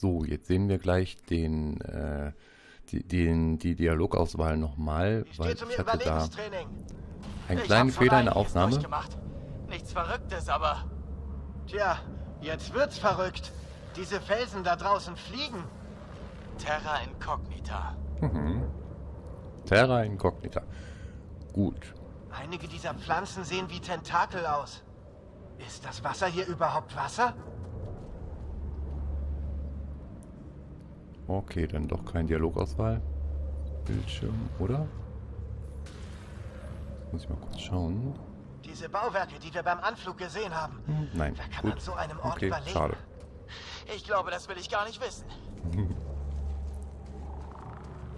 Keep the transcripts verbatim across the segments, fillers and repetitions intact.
So, jetzt sehen wir gleich den, äh, die, den, die Dialogauswahl nochmal, weil ich hatte da einen kleinen Fehler in der Aufnahme. Nichts Verrücktes, aber... Tja, jetzt wird's verrückt. Diese Felsen da draußen fliegen. Terra Incognita. Mhm. Terra Incognita. Gut. Einige dieser Pflanzen sehen wie Tentakel aus. Ist das Wasser hier überhaupt Wasser? Okay, dann doch kein Dialogauswahl. Bildschirm, oder? Muss ich mal kurz schauen. Diese Bauwerke, die wir beim Anflug gesehen haben. Hm, nein. Wer kann an so einem Ort überleben? Okay, schade. Ich glaube, das will ich gar nicht wissen.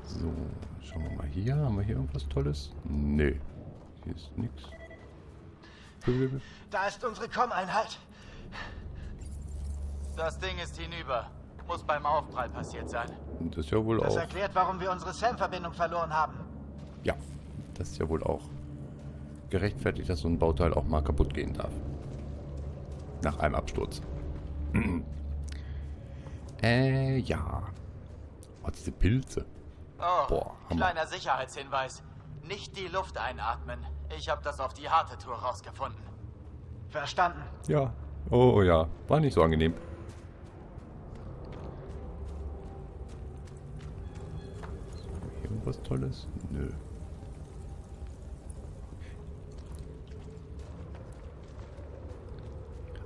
So, schauen wir mal hier. Haben wir hier irgendwas Tolles? Nö. Hier ist nichts. Da ist unsere Kommeinheit. Das Ding ist hinüber. Muss beim Aufprall passiert sein. Das ist ja wohl auch. Das erklärt, warum wir unsere S A M-Verbindung verloren haben. Ja, das ist ja wohl auch gerechtfertigt, dass so ein Bauteil auch mal kaputt gehen darf. Nach einem Absturz. äh, ja. Oh, diese Pilze. Oh, boah, kleiner Sicherheitshinweis. Nicht die Luft einatmen. Ich habe das auf die harte Tour rausgefunden. Verstanden? Ja. Oh ja, war nicht so angenehm. So, hier irgendwas Tolles? Nö.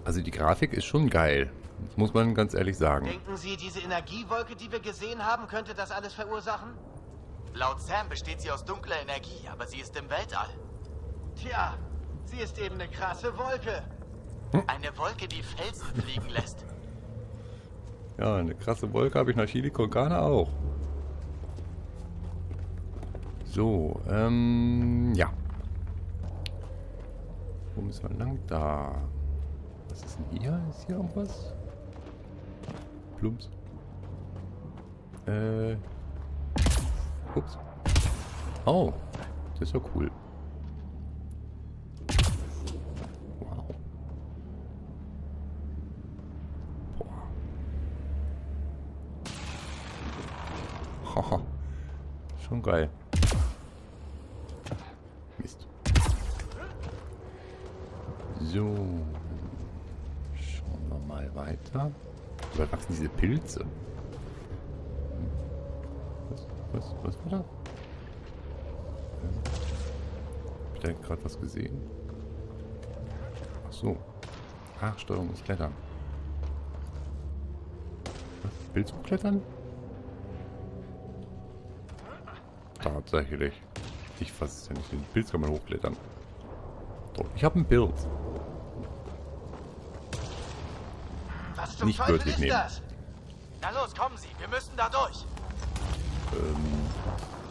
Also die Grafik ist schon geil. Das muss man ganz ehrlich sagen. Denken Sie, diese Energiewolke, die wir gesehen haben, könnte das alles verursachen? Laut S A M besteht sie aus dunkler Energie, aber sie ist im Weltall. Tja, sie ist eben eine krasse Wolke. Hm? Eine Wolke, die Felsen fliegen lässt. Ja, eine krasse Wolke habe ich nach Chili con Carne auch. So, ähm, ja. Wo müssen wir lang? Da. Was ist denn hier? Ist hier irgendwas? Plumps. Äh. Ups. Oh, das ist ja cool. Wow. Boah. Haha. Schon geil. Mist. So. Schauen wir mal weiter. Oder wachsen diese Pilze? Was, was war da? Ich habe gerade was gesehen. Ach so. Ach, Steuerung ist Klettern. Was? Willst du klettern? Tatsächlich. Ich fasse es ja nicht. Den Pilz kann man hochklettern. Doch, ich habe einen Pilz. Was zum Teufel ist nehmen. Das? Na los, kommen Sie. Wir müssen da durch.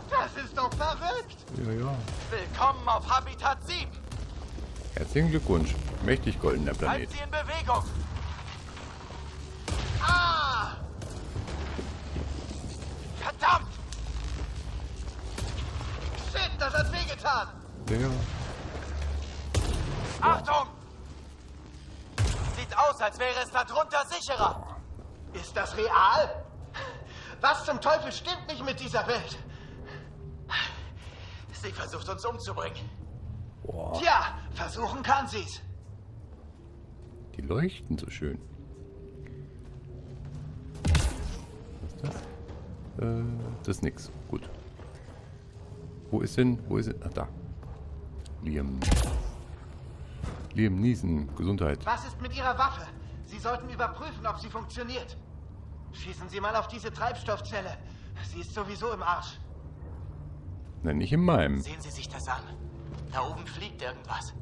Das ist doch verrückt! Ja, ja. Willkommen auf Habitat sieben! Herzlichen Glückwunsch, mächtig goldener Planet. Halt sie in Bewegung! Ah! Verdammt! Shit, das hat wehgetan! Ja. Ja. Achtung! Sieht aus, als wäre es da drunter sicherer! Ist das real? Was zum Teufel stimmt nicht mit dieser Welt? Sie versucht uns umzubringen. Boah. Tja, versuchen kann sie's. Die leuchten so schön. Was ist das? Äh, das ist nix. Gut. Wo ist denn? Wo ist denn? Ach, da. Liam. Liam Niesen. Gesundheit. Was ist mit Ihrer Waffe? Sie sollten überprüfen, ob sie funktioniert. Schießen Sie mal auf diese Treibstoffzelle. Sie ist sowieso im Arsch. Nein, nicht in meinem. Sehen Sie sich das an. Da oben fliegt irgendwas.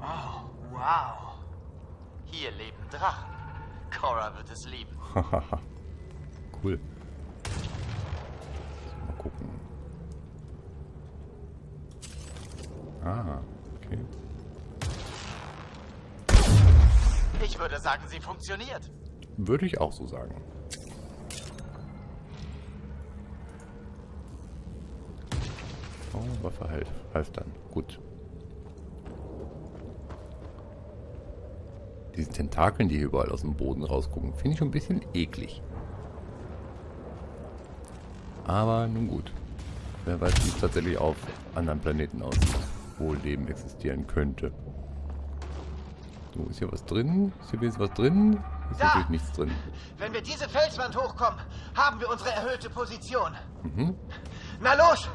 Oh, wow. Hier leben Drachen. Cora wird es lieben. Hahaha. Cool. Mal gucken. Ah, okay. Ich würde sagen, sie funktioniert. Würde ich auch so sagen. Oh, Waffe halt. Half dann. Gut. Diese Tentakeln, die hier überall aus dem Boden rausgucken, finde ich schon ein bisschen eklig. Aber nun gut. Wer weiß, wie es tatsächlich auf anderen Planeten aussieht, wo Leben existieren könnte. So, ist hier was drin? Ist hier wenigstens was drin? Ist da natürlich nichts drin. Wenn wir diese Felswand hochkommen, haben wir unsere erhöhte Position. Mhm. Na los!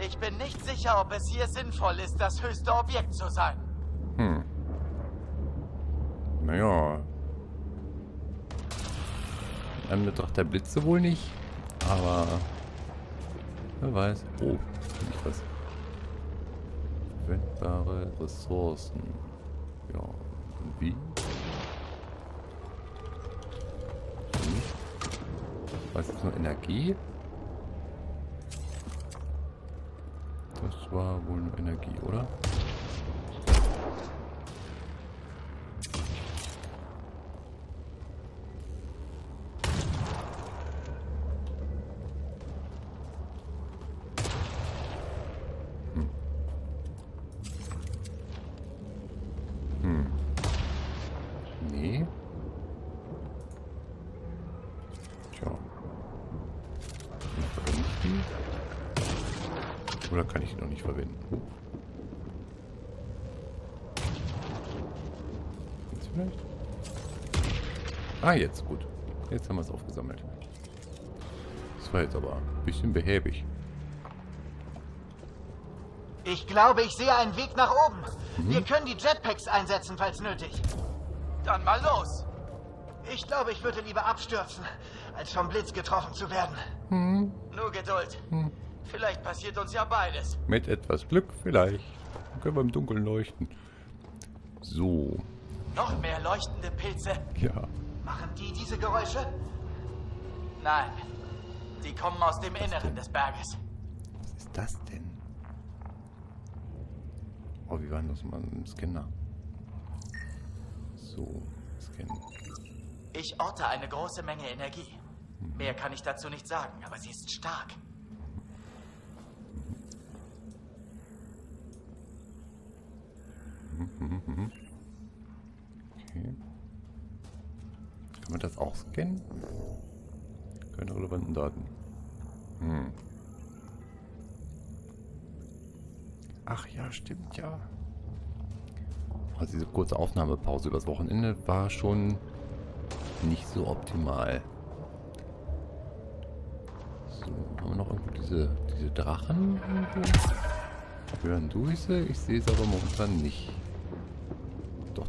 Ich bin nicht sicher, ob es hier sinnvoll ist, das höchste Objekt zu sein. Hm. Naja. In Anbetracht der Blitze wohl nicht. Aber... Wer weiß. Oh, finde ich was. Verwendbare Ressourcen. Ja, und wie? Was ist nur Energie? Das war wohl nur Energie, oder? Oder kann ich ihn noch nicht verwenden? Jetzt vielleicht? Ah, jetzt. Gut. Jetzt haben wir es aufgesammelt. Das war jetzt aber ein bisschen behäbig. Ich glaube, ich sehe einen Weg nach oben. Mhm. Wir können die Jetpacks einsetzen, falls nötig. Dann mal los. Ich glaube, ich würde lieber abstürzen, als vom Blitz getroffen zu werden. Mhm. Nur Geduld. Mhm. Vielleicht passiert uns ja beides. Mit etwas Glück vielleicht. Dann können wir im Dunkeln leuchten. So. Noch mehr leuchtende Pilze? Ja. Machen die diese Geräusche? Nein. Die kommen aus dem Inneren des Berges. Was ist das denn? Oh, wie war das mal mit dem Scanner? So, scannen. Ich orte eine große Menge Energie. Hm. Mehr kann ich dazu nicht sagen, aber sie ist stark. Okay. Kann man das auch scannen? Keine relevanten Daten. Hm. Ach ja, stimmt ja. Also diese kurze Aufnahmepause übers Wochenende war schon nicht so optimal. So, haben wir noch irgendwo diese, diese Drachen? Hören du sie? Ich sehe es aber momentan nicht. Doch,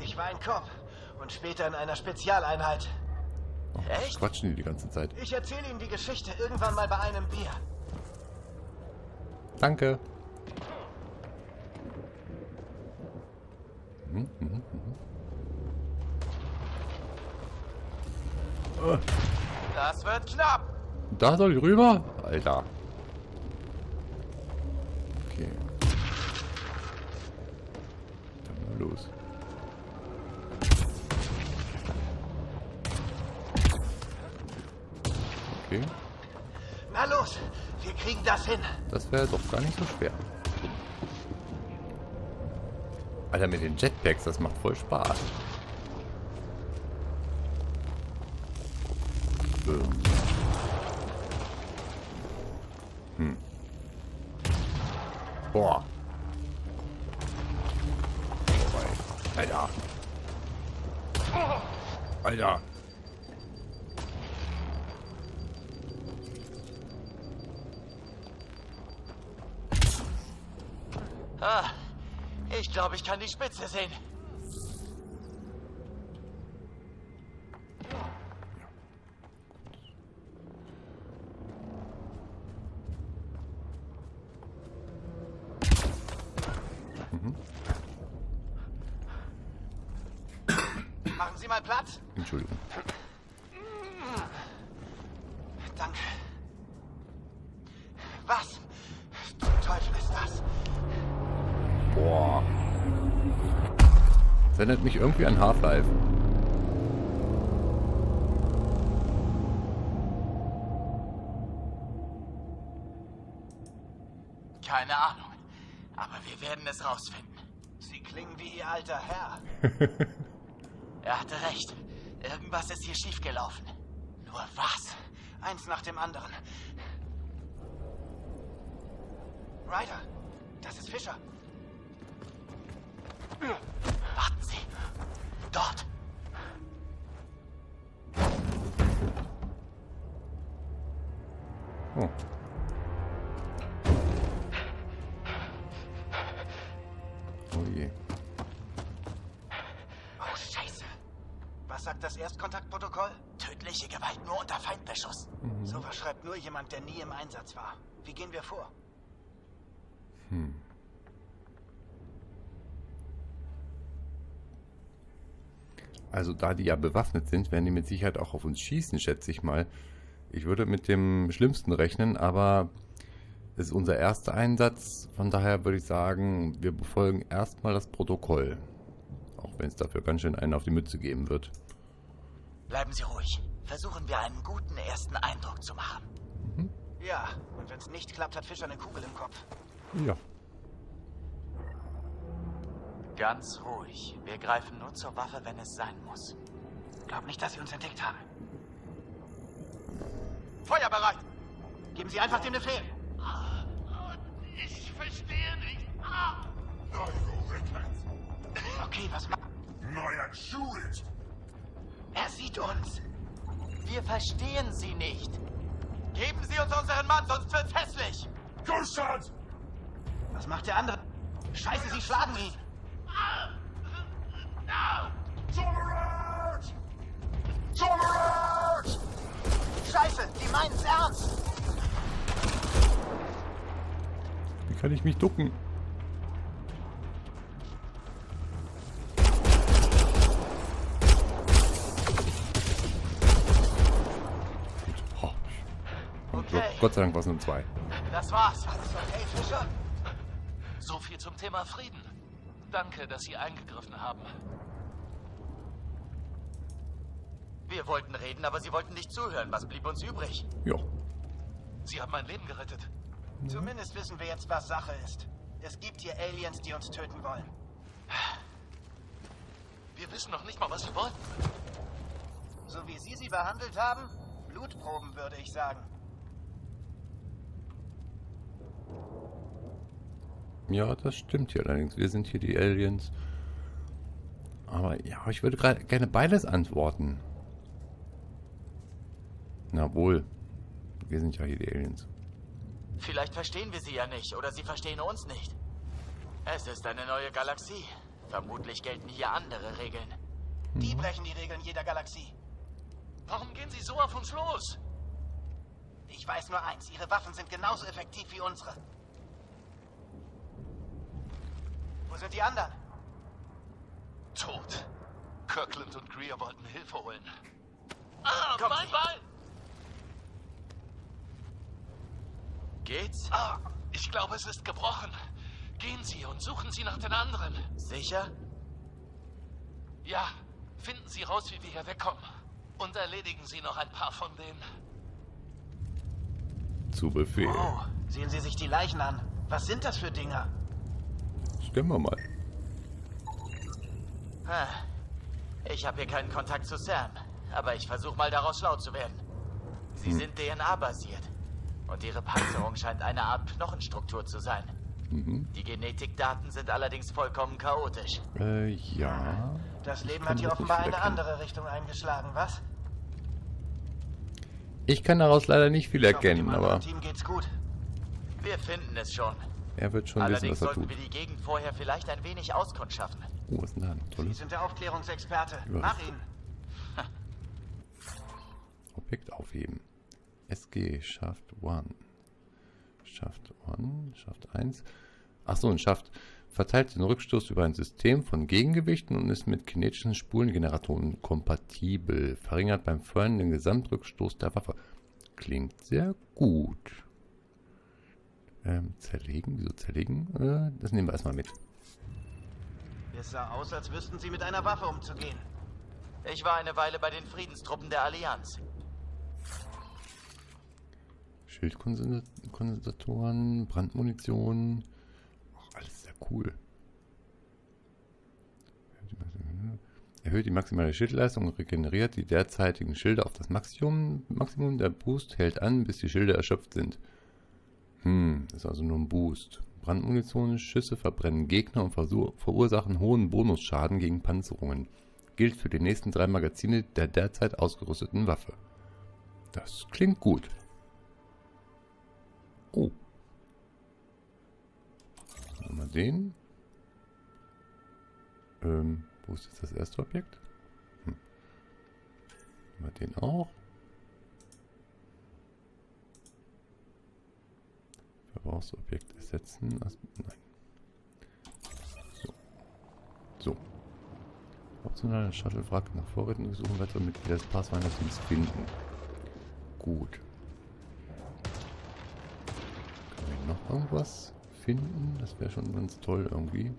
Ich war ein Cop und später in einer Spezialeinheit. Oh, echt? Quatschen die die ganze Zeit. Ich erzähle ihm die Geschichte irgendwann mal bei einem Bier. Danke. Hm, hm, hm. Oh. Das wird knapp. Da soll ich rüber? Alter. Okay. Dann mal los. Okay. Na los, wir kriegen das hin. Das wäre doch gar nicht so schwer. Alter, mit den Jetpacks, das macht voll Spaß. Hm. Boah. Alter. Alter. Ah, ich glaube, ich kann die Spitze sehen. Mhm. Machen Sie mal Platz. Entschuldigung. Danke. Was zum Teufel ist das? Boah. Das erinnert mich irgendwie an Half-Life. Keine Ahnung. Aber wir werden es rausfinden. Sie klingen wie Ihr alter Herr. Er hatte recht. Irgendwas ist hier schiefgelaufen. Nur was? Eins nach dem anderen. Ryder, das ist Fischer. Warten Sie. Dort. Oh. Das Erstkontaktprotokoll? Tödliche Gewalt nur unter Feindbeschuss. Mhm. Sowas schreibt nur jemand, der nie im Einsatz war. Wie gehen wir vor? Hm. Also da die ja bewaffnet sind, werden die mit Sicherheit auch auf uns schießen, schätze ich mal. Ich würde mit dem Schlimmsten rechnen, aber es ist unser erster Einsatz. Von daher würde ich sagen, wir befolgen erstmal das Protokoll. Auch wenn es dafür ganz schön einen auf die Mütze geben wird. Bleiben Sie ruhig. Versuchen wir einen guten ersten Eindruck zu machen. Mhm. Ja, und wenn es nicht klappt, hat Fischer eine Kugel im Kopf. Ja. Ganz ruhig. Wir greifen nur zur Waffe, wenn es sein muss. Glaub nicht, dass Sie uns entdeckt haben. Feuerbereit! Geben Sie einfach den Befehl. Ich verstehe nicht. Okay, was machen? Neuer Schuh! Er sieht uns. Wir verstehen Sie nicht. Geben Sie uns unseren Mann, sonst wird's hässlich. Kuschert! Was macht der andere? Scheiße, Sie schlagen ihn. Tolerant! Tolerant! Scheiße, die meinen's ernst. Wie kann ich mich ducken? Gott sei Dank war es nur zwei. Das war's. Alles okay, Fischer? So viel zum Thema Frieden. Danke, dass Sie eingegriffen haben. Wir wollten reden, aber Sie wollten nicht zuhören. Was blieb uns übrig? Jo. Sie haben mein Leben gerettet. Mhm. Zumindest wissen wir jetzt, was Sache ist. Es gibt hier Aliens, die uns töten wollen. Wir wissen noch nicht mal, was wir wollen. So wie Sie sie behandelt haben, Blutproben, würde ich sagen. Ja, das stimmt hier allerdings. Wir sind hier die Aliens. Aber ja, ich würde gerade gerne beides antworten. Na wohl. Wir sind ja hier die Aliens. Vielleicht verstehen wir sie ja nicht oder sie verstehen uns nicht. Es ist eine neue Galaxie. Vermutlich gelten hier andere Regeln. Mhm. Die brechen die Regeln jeder Galaxie. Warum gehen sie so auf uns los? Ich weiß nur eins. Ihre Waffen sind genauso effektiv wie unsere. Wo sind die anderen? Tot. Kirkland und Greer wollten Hilfe holen. Ah, Kommt mein Sie. Ball! Geht's? Ah, ich glaube, es ist gebrochen. Gehen Sie und suchen Sie nach den anderen. Sicher? Ja, finden Sie raus, wie wir hier wegkommen. Und erledigen Sie noch ein paar von denen. Zu Befehl. Oh, sehen Sie sich die Leichen an. Was sind das für Dinger? Stimmen wir mal. Ich habe hier keinen Kontakt zu Sam, aber ich versuche mal daraus schlau zu werden. Sie hm. sind D N A-basiert und ihre Panzerung scheint eine Art Knochenstruktur zu sein. Mhm. Die Genetikdaten sind allerdings vollkommen chaotisch. Äh, ja. Das Leben hat hier offenbar eine andere Richtung eingeschlagen, was? Ich kann daraus leider nicht viel erkennen, aber... Team geht's gut. Wir finden es schon. Er wird schon wissen, was er tut. Allerdings sollten wir die Gegend vorher vielleicht ein wenig auskundschaften. Oh, was ist denn da? Sie sind der Aufklärungsexperte. Mach ihn. Objekt aufheben. S G, Schaft eins. Schaft eins, Schaft eins. Achso, ein Schaft. verteilt den Rückstoß über ein System von Gegengewichten und ist mit kinetischen Spulengeneratoren kompatibel. Verringert beim Feuern den Gesamtrückstoß der Waffe. Klingt sehr gut. Ähm, zerlegen? Wieso zerlegen? Äh, das nehmen wir erstmal mit. Es sah aus, als wüssten sie mit einer Waffe umzugehen. Ich war eine Weile bei den Friedenstruppen der Allianz. Schildkondensatoren, Brandmunition. Auch alles sehr cool. Erhöht die maximale Schildleistung und regeneriert die derzeitigen Schilde auf das Maximum. Maximum der Boost hält an, bis die Schilde erschöpft sind. Hm, ist also nur ein Boost. Brandmunition, Schüsse verbrennen Gegner und verursachen hohen Bonusschaden gegen Panzerungen. Gilt für die nächsten drei Magazine der derzeit ausgerüsteten Waffe. Das klingt gut. Oh. Mal sehen. Ähm, wo ist jetzt das erste Objekt? Hm. Mal den auch. Verbrauchsobjekt ersetzen. Also, nein. So. So. Optionaler Shuttle-Wrack nach Vorräten suchen, weitere Mitglieder des Pathfinder-Teams finden. Gut. Können wir noch irgendwas finden? Das wäre schon ganz toll irgendwie.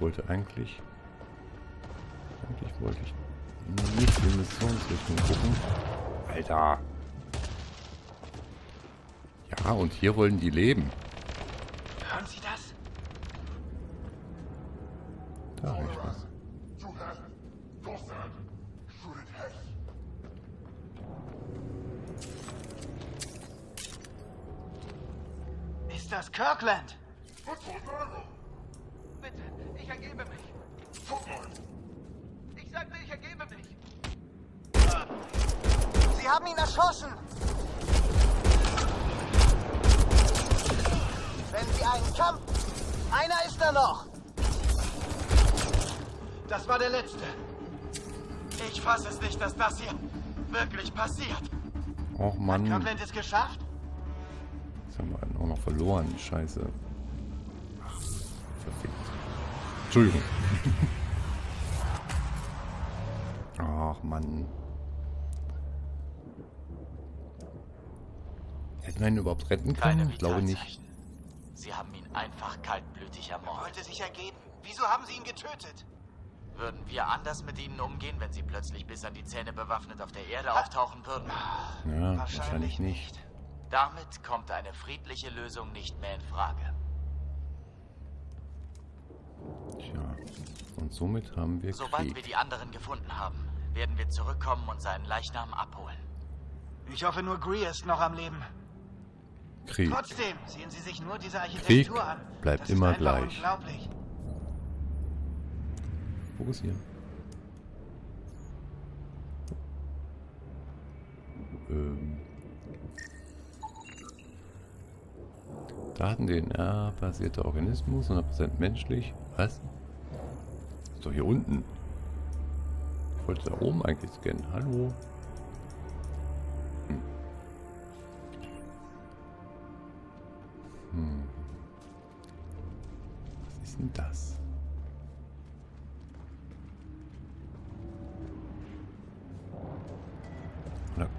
Wollte eigentlich, eigentlich wollte ich nicht in die Missionsrichtung gucken. Alter! Ja, und hier wollen die leben. Hören Sie das? Da habe ich was. Ist das Kirkland? Ich ergebe mich. Ich sagte, ich ergebe mich. Sie haben ihn erschossen. Wenn Sie einen Kampf... Einer ist da noch. Das war der letzte. Ich fasse es nicht, dass das hier wirklich passiert. Och Mann. Hat Kirkland es geschafft? Jetzt haben wir einen auch noch verloren. Scheiße. Verfickt. Entschuldigung. Ach Mann. Hätten wir ihn überhaupt retten können? Ich glaube nicht. Sie haben ihn einfach kaltblütig ermordet. Er wollte sich ergeben. Wieso haben Sie ihn getötet? Würden wir anders mit Ihnen umgehen, wenn Sie plötzlich bis an die Zähne bewaffnet auf der Erde auftauchen würden? Ja, wahrscheinlich nicht. Damit kommt eine friedliche Lösung nicht mehr in Frage. Tja, und somit haben wir Sobald Krieg. wir die anderen gefunden haben, werden wir zurückkommen und seinen Leichnam abholen. Ich hoffe, nur Greer ist noch am Leben. Krieg. Trotzdem sehen Sie sich nur diese Architektur Krieg an. Bleibt das immer ist gleich. Unglaublich. Fokussieren. Ähm. Daten, D N A-basierter Organismus, hundert Prozent menschlich. Was? Das ist doch hier unten. Ich wollte da oben eigentlich scannen. Hallo? Hm. Hm. Was ist denn das?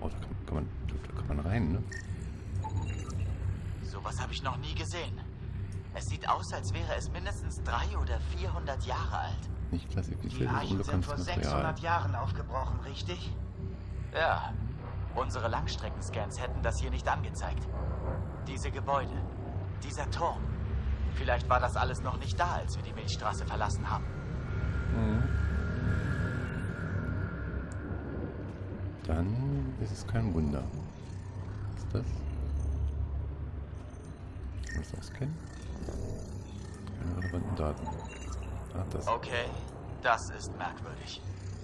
Oh, da kann, kann man, da kann man rein, ne? Sowas habe ich noch nie gesehen. Es sieht aus, als wäre es mindestens drei oder vierhundert Jahre alt. Nicht klassifiziert. Die Archen sind vor sechshundert Jahren aufgebrochen, richtig? Ja. Unsere Langstreckenscans hätten das hier nicht angezeigt. Diese Gebäude, dieser Turm. Vielleicht war das alles noch nicht da, als wir die Milchstraße verlassen haben. Mhm. Dann ist es kein Wunder. Was ist das? Das auskennen? Keine relevanten Daten. Ach, das. Okay, das ist merkwürdig.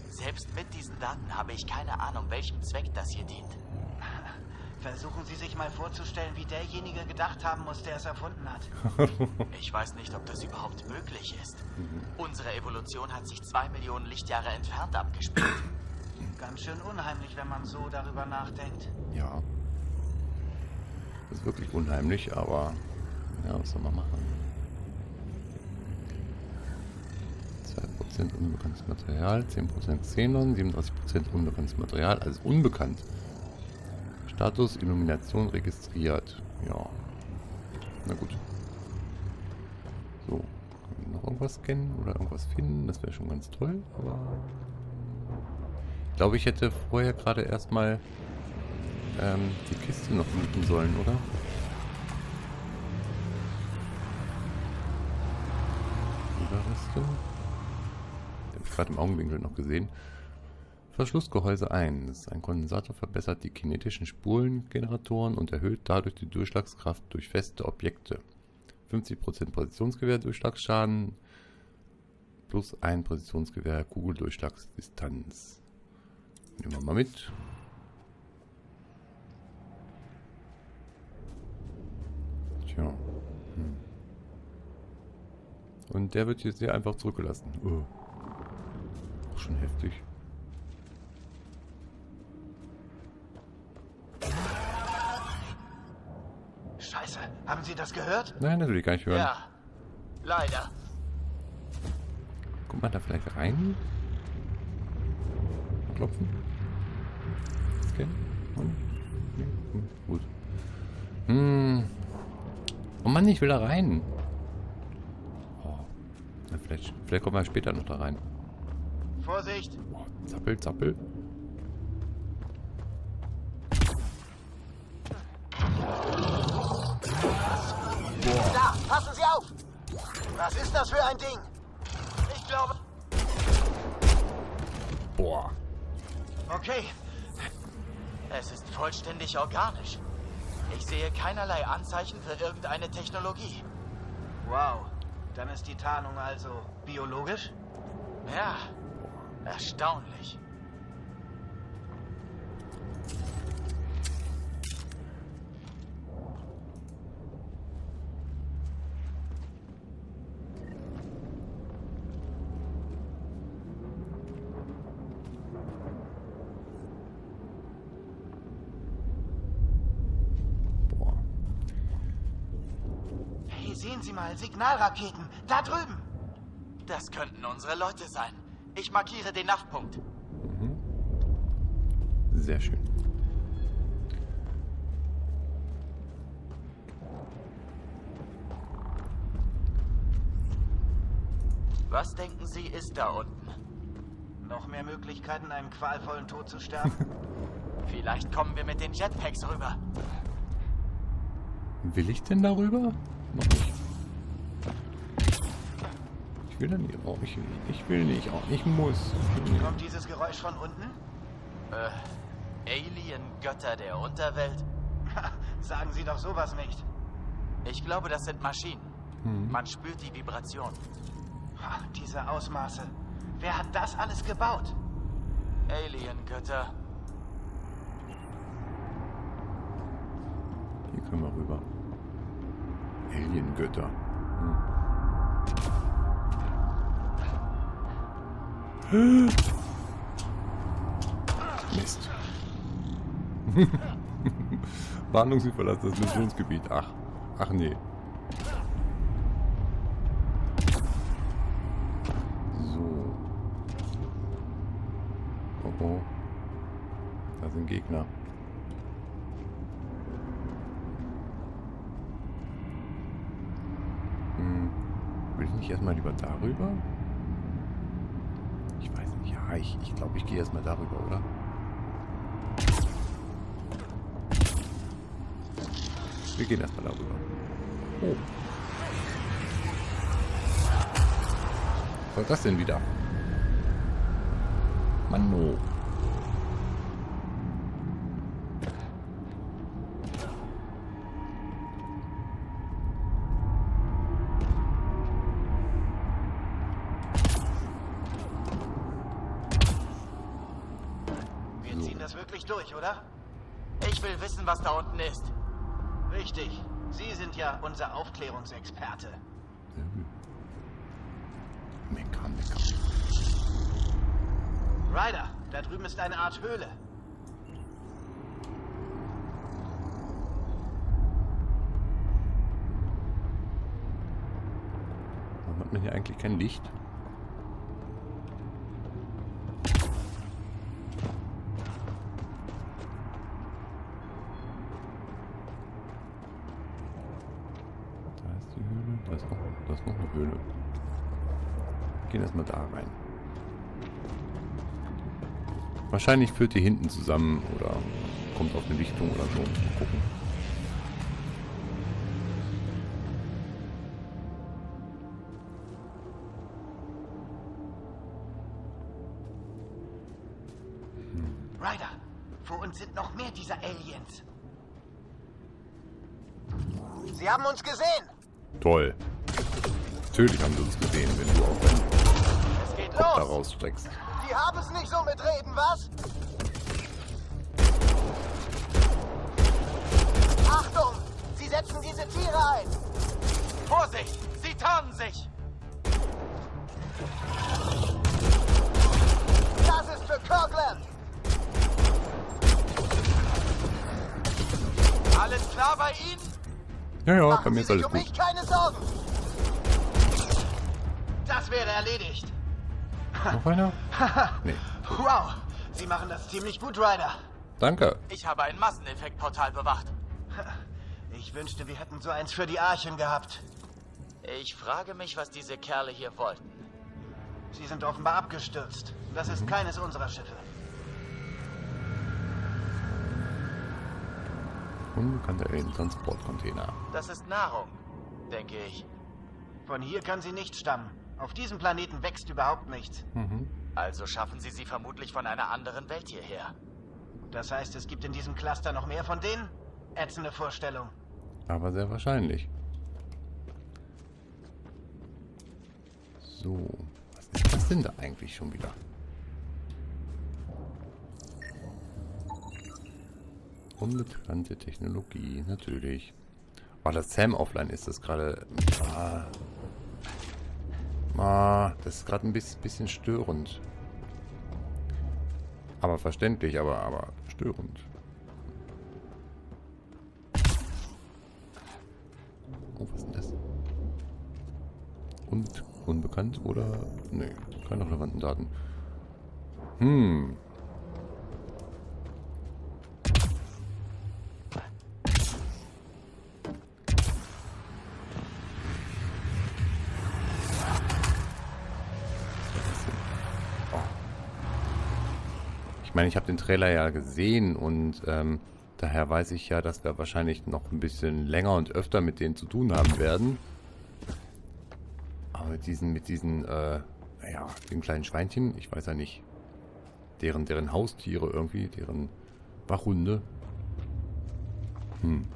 Selbst mit diesen Daten habe ich keine Ahnung, welchem Zweck das hier dient. Versuchen Sie sich mal vorzustellen, wie derjenige gedacht haben muss, der es erfunden hat. Ich weiß nicht, ob das überhaupt möglich ist. Unsere Evolution hat sich zwei Millionen Lichtjahre entfernt abgespielt. Ganz schön unheimlich, wenn man so darüber nachdenkt. Ja. Das ist wirklich unheimlich, aber... Ja, was soll man machen? zwei Prozent unbekanntes Material, zehn Prozent Xenon, siebenunddreißig Prozent unbekanntes Material, also unbekannt. Status Illumination registriert. Ja. Na gut. So. Können wir noch irgendwas scannen oder irgendwas finden? Das wäre schon ganz toll, aber... Ich glaube, ich hätte vorher gerade erstmal ähm, die Kiste noch looten sollen, oder? Überreste. Die habe ich gerade im Augenwinkel noch gesehen. Verschlussgehäuse eins. Ein Kondensator verbessert die kinetischen Spulengeneratoren und erhöht dadurch die Durchschlagskraft durch feste Objekte. fünfzig Prozent Präzisionsgewehr-Durchschlagsschaden plus ein Präzisionsgewehr-Kugeldurchschlagsdistanz. Nehmen wir mal mit. Tja. Hm. Und der wird jetzt sehr einfach zurückgelassen. Oh. Auch schon heftig. Scheiße, haben Sie das gehört? Nein, das will ich gar nicht hören. Ja, leider. Guck mal da vielleicht rein. Klopfen. Okay. Und? Nee. Hm. Gut. Hm. Oh Mann, ich will da rein. Oh. Na, vielleicht, vielleicht kommen wir später noch da rein. Vorsicht! Oh, zappel, zappel. Da, passen Sie auf! Was ist das für ein Ding? Ich glaube... Boah. Okay. Es ist vollständig organisch. Ich sehe keinerlei Anzeichen für irgendeine Technologie. Wow. Dann ist die Tarnung also biologisch? Ja. Erstaunlich. Sehen Sie mal, Signalraketen, da drüben. Das könnten unsere Leute sein. Ich markiere den Nachtpunkt. Mhm. Sehr schön. Was denken Sie, ist da unten? Noch mehr Möglichkeiten, einem qualvollen Tod zu sterben? Vielleicht kommen wir mit den Jetpacks rüber. Will ich denn darüber? Noch nicht. Ich will da nicht. Oh, ich, ich will nicht. Auch ich muss. Ich will. Kommt dieses Geräusch von unten? Äh, Alien-Götter der Unterwelt? Sagen Sie doch sowas nicht. Ich glaube, das sind Maschinen. Hm. Man spürt die Vibration. Ach, diese Ausmaße. Wer hat das alles gebaut? Alien-Götter. Hier können wir rüber. Aliengötter. Hm. Mist. Warnung, Sie verlassen das Missionsgebiet. Ach, ach nee. So. Oh oh. Da sind Gegner. Will ich nicht erstmal lieber darüber? Ich weiß nicht. Ja, ich glaube, ich, glaub, ich gehe erstmal darüber, oder? Wir gehen erstmal darüber. Oh. Was war das denn wieder? Mann, no. Ich will wissen, was da unten ist. Richtig. Sie sind ja unser Aufklärungsexperte. Meckern, meckern. Ryder, da drüben ist eine Art Höhle. Warum hat man hier eigentlich kein Licht? Gehen erstmal da rein. Wahrscheinlich führt die hinten zusammen oder kommt auf eine Lichtung oder so. Mal gucken. Hm. Ryder, vor uns sind noch mehr dieser Aliens. Sie haben uns gesehen. Toll. Natürlich haben sie uns gesehen, wenn du auch rein. Da rausstreckst. Die haben es nicht so mit Reden, was? Achtung! Sie setzen diese Tiere ein! Vorsicht! Sie tarnen sich! Das ist für Kirkland! Alles klar bei Ihnen? Ja, ja, bei mir ist alles gut. Machen Sie sich um mich keine Sorgen! Das wäre erledigt. Noch einer? Nee. Wow, Sie machen das ziemlich gut, Ryder. Danke. Ich habe ein Masseneffektportal bewacht. Ich wünschte, wir hätten so eins für die Archen gehabt. Ich frage mich, was diese Kerle hier wollten. Sie sind offenbar abgestürzt. Das ist keines unserer Schiffe. Unbekannter Transportcontainer. Das ist Nahrung, denke ich. Von hier kann sie nicht stammen. Auf diesem Planeten wächst überhaupt nichts. Mhm. Also schaffen sie sie vermutlich von einer anderen Welt hierher. Das heißt, es gibt in diesem Cluster noch mehr von denen? Ätzende Vorstellung. Aber sehr wahrscheinlich. So, was ist das denn da eigentlich schon wieder? Unbekannte Technologie, natürlich. War das Sam offline? Ist das gerade... Ah. Ah, das ist gerade ein bisschen, bisschen störend. Aber verständlich, aber, aber störend. Oh, was ist denn das? Und unbekannt oder? Nee, keine relevanten Daten. Hm. Ich habe den Trailer ja gesehen und ähm, daher weiß ich ja, dass wir wahrscheinlich noch ein bisschen länger und öfter mit denen zu tun haben werden. Aber mit diesen, mit diesen, äh, naja, den kleinen Schweinchen, ich weiß ja nicht, deren, deren Haustiere irgendwie, deren Wachhunde. Hm.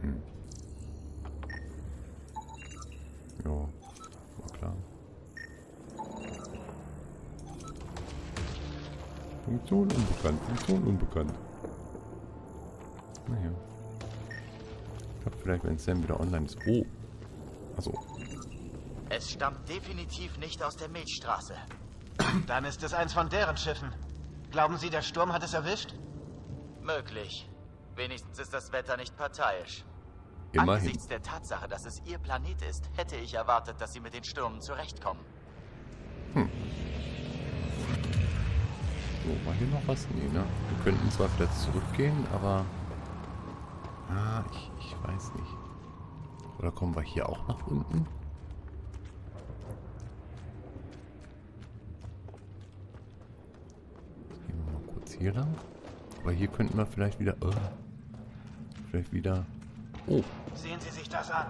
Hm. Ja. Funktion unbekannt, Funktion unbekannt. Naja. Ich glaube, vielleicht, wenn Sam wieder online ist. Oh. Achso. Es stammt definitiv nicht aus der Milchstraße. Dann ist es eins von deren Schiffen. Glauben Sie, der Sturm hat es erwischt? Möglich. Wenigstens ist das Wetter nicht parteiisch. Immerhin. Angesichts der Tatsache, dass es Ihr Planet ist, hätte ich erwartet, dass Sie mit den Stürmen zurechtkommen. Hm. So, war hier noch was? Nee, ne? Wir könnten zwar vielleicht zurückgehen, aber... Ah, ich, ich weiß nicht. Oder kommen wir hier auch nach unten? Jetzt gehen wir mal kurz hier lang. Aber hier könnten wir vielleicht wieder... Oh, vielleicht wieder... Oh. Sehen Sie sich das an.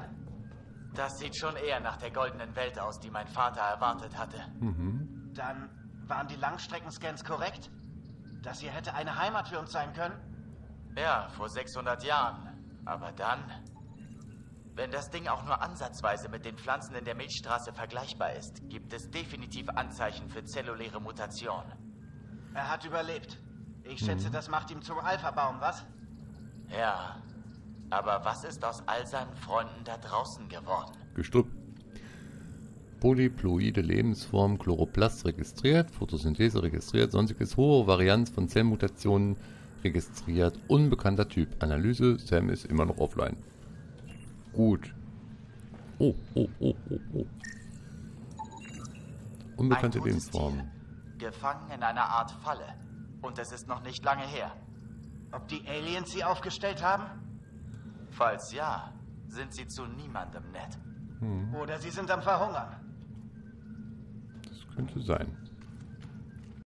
Das sieht schon eher nach der goldenen Welt aus, die mein Vater erwartet hatte. Mhm. Dann... Waren die Langstreckenscans korrekt? Das hier hätte eine Heimat für uns sein können? Ja, vor sechshundert Jahren. Aber dann... Wenn das Ding auch nur ansatzweise mit den Pflanzen in der Milchstraße vergleichbar ist, gibt es definitiv Anzeichen für zelluläre Mutation. Er hat überlebt. Ich schätze, das macht ihm zum Alpha-Baum, was? Ja, aber was ist aus all seinen Freunden da draußen geworden? Gestrüpp. Polyploide Lebensform, Chloroplast registriert, Photosynthese registriert, sonstiges hohe Varianz von Zellmutationen registriert, unbekannter Typ. Analyse, Sam ist immer noch offline. Gut. Oh, oh, oh, oh, oh. Unbekannte Lebensform. Gefangen in einer Art Falle. Und es ist noch nicht lange her. Ob die Aliens sie aufgestellt haben? Falls ja, sind sie zu niemandem nett. Hm. Oder sie sind am Verhungern. Das könnte sein.